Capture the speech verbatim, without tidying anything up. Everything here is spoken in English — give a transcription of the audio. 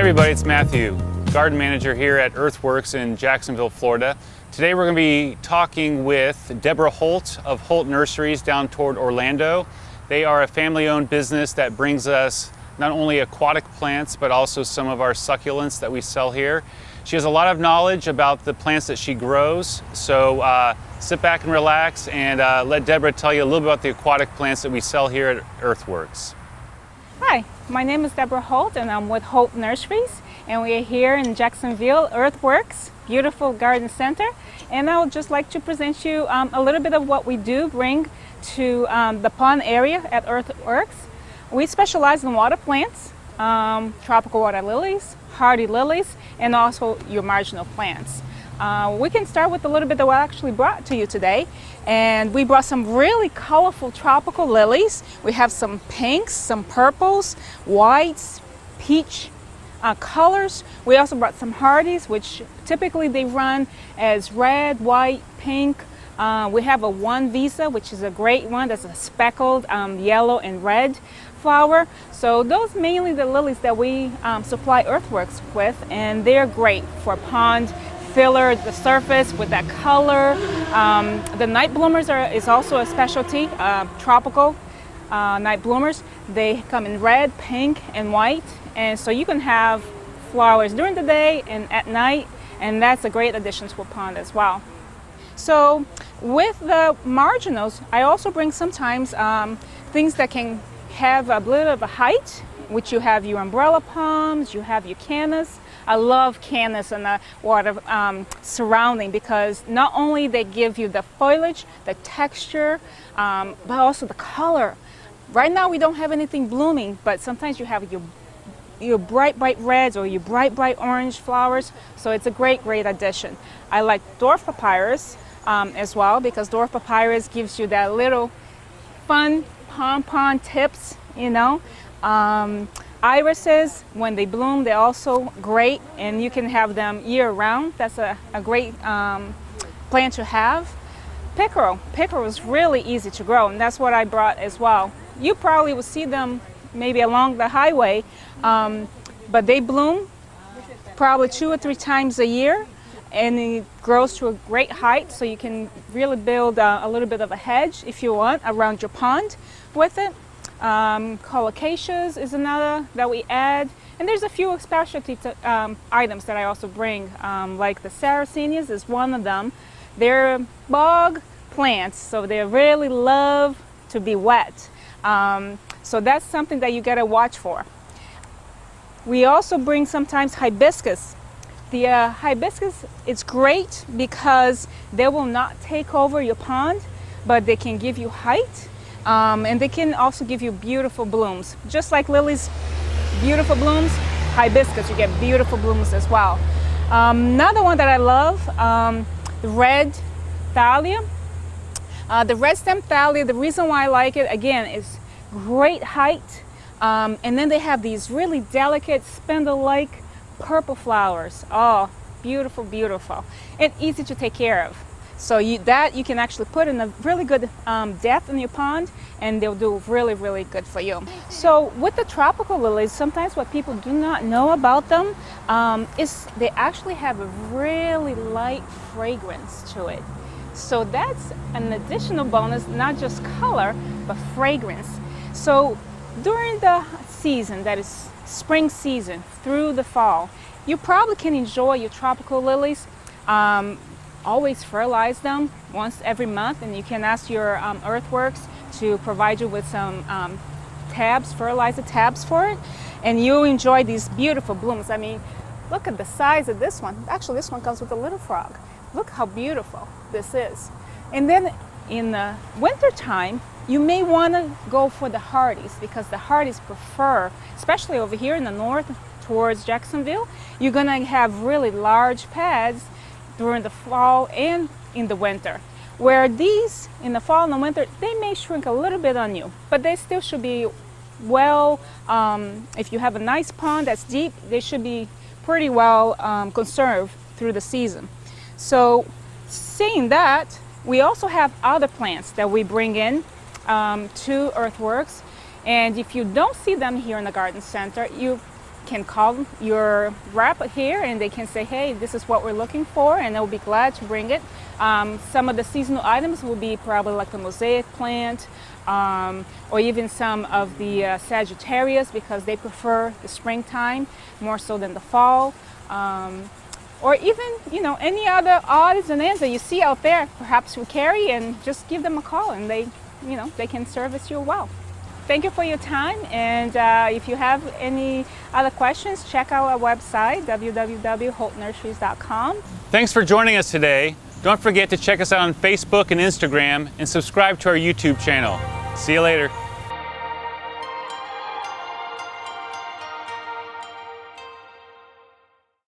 Hey everybody, it's Matthew, garden manager here at Earth Works in Jacksonville, Florida. Today we're going to be talking with Deborah Holt of Holt Nurseries down toward Orlando. They are a family-owned business that brings us not only aquatic plants but also some of our succulents that we sell here. She has a lot of knowledge about the plants that she grows, so uh, sit back and relax and uh, let Deborah tell you a little bit about the aquatic plants that we sell here at Earth Works. Hi, my name is Deborah Holt and I'm with Holt Nurseries, and we are here in Jacksonville, Earthworks, beautiful garden center, and I would just like to present you um, a little bit of what we do bring to um, the pond area at Earthworks. We specialize in water plants, um, tropical water lilies, hardy lilies, and also your marginal plants. Uh, we can start with a little bit that we actually brought to you today, and we brought some really colorful tropical lilies. We have some pinks, some purples, whites, peach uh, colors. We also brought some hardies, which typically they run as red, white, pink. Uh, we have a one visa, which is a great one, that's a speckled um, yellow and red flower. So those mainly the lilies that we um, supply Earthworks with, and they're great for pond filler, the surface with that color. Um, the night bloomers are, is also a specialty, uh, tropical uh, night bloomers. They come in red, pink, and white, and so you can have flowers during the day and at night, and that's a great addition to a pond as well. So with the marginals, I also bring sometimes um, things that can have a little of a height, which you have your umbrella palms, you have your cannas. I love cannas in the water um, surrounding, because not only they give you the foliage, the texture, um, but also the color. Right now we don't have anything blooming, but sometimes you have your, your bright, bright reds or your bright, bright orange flowers. So it's a great, great addition. I like dwarf papyrus um, as well, because dwarf papyrus gives you that little fun pom-pom tips, you know. Um, irises, when they bloom, they're also great, and you can have them year-round. That's a, a great um, plant to have. Pickerel. Pickerel is really easy to grow, and that's what I brought as well. You probably will see them maybe along the highway, um, but they bloom probably two or three times a year, and it grows to a great height, so you can really build a, a little bit of a hedge, if you want, around your pond with it. Um, Colocaceas is another that we add, and there's a few specialty to, um, items that I also bring, um, like the Saracenias is one of them. They're bog plants, so they really love to be wet, um, so that's something that you gotta watch for. We also bring sometimes hibiscus. The uh, hibiscus, it's great because they will not take over your pond, but they can give you height. Um, and they can also give you beautiful blooms. Just like lilies, beautiful blooms, hibiscus, you get beautiful blooms as well. Um, another one that I love, um, the red thalia. Uh, the red stem thalia, the reason why I like it, again, is great height. Um, and then they have these really delicate, spindle-like purple flowers. Oh, beautiful, beautiful. And easy to take care of. So you, that you can actually put in a really good um, depth in your pond, and they'll do really, really good for you. So with the tropical lilies, sometimes what people do not know about them um, is they actually have a really light fragrance to it. So that's an additional bonus, not just color, but fragrance. So during the season, that is spring season through the fall, you probably can enjoy your tropical lilies. Um, always fertilize them once every month, and you can ask your um, Earthworks to provide you with some um, tabs, fertilizer tabs for it, and you enjoy these beautiful blooms. I mean, look at the size of this one. Actually, this one comes with a little frog. Look how beautiful this is. And then in the winter time, you may want to go for the hardies, because the hardies prefer, especially over here in the north towards Jacksonville, you're going to have really large pads during the fall and in the winter, where these in the fall and the winter, they may shrink a little bit on you, but they still should be well, um, if you have a nice pond that's deep, they should be pretty well um, conserved through the season. So seeing that, we also have other plants that we bring in um, to Earthworks, and if you don't see them here in the garden center, you can call your rep here and they can say, hey, this is what we're looking for, and they'll be glad to bring it. Um, some of the seasonal items will be probably like the mosaic plant, um, or even some of the uh, Sagittarius, because they prefer the springtime more so than the fall. Um, or even, you know, any other odds and ends that you see out there, perhaps we carry, and just give them a call and they, you know, they can service you well. Thank you for your time, and uh, if you have any other questions, check out our website, w w w dot holt nurseries dot com. Thanks for joining us today. Don't forget to check us out on Facebook and Instagram, and subscribe to our YouTube channel. See you later.